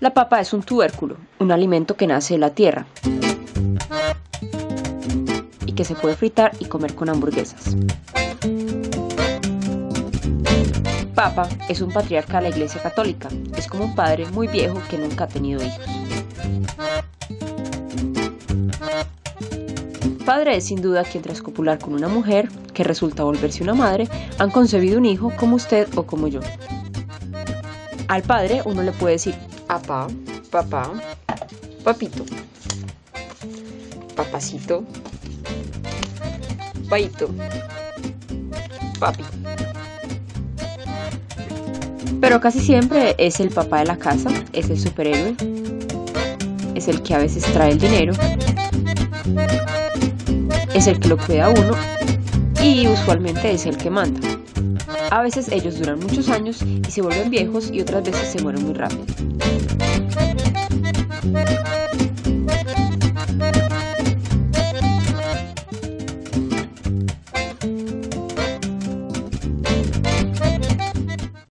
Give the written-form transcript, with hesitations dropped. La papa es un tubérculo, un alimento que nace de la tierra y que se puede fritar y comer con hamburguesas. Papa es un patriarca de la Iglesia Católica, es como un padre muy viejo que nunca ha tenido hijos. Padre es sin duda quien tras copular con una mujer, que resulta volverse una madre, han concebido un hijo como usted o como yo. Al padre uno le puede decir apá, papá, papito, papacito, paito, papi. Pero casi siempre es el papá de la casa, es el superhéroe, es el que a veces trae el dinero, es el que lo cuida a uno y usualmente es el que manda. A veces ellos duran muchos años y se vuelven viejos y otras veces se mueren muy rápido.